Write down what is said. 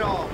Pero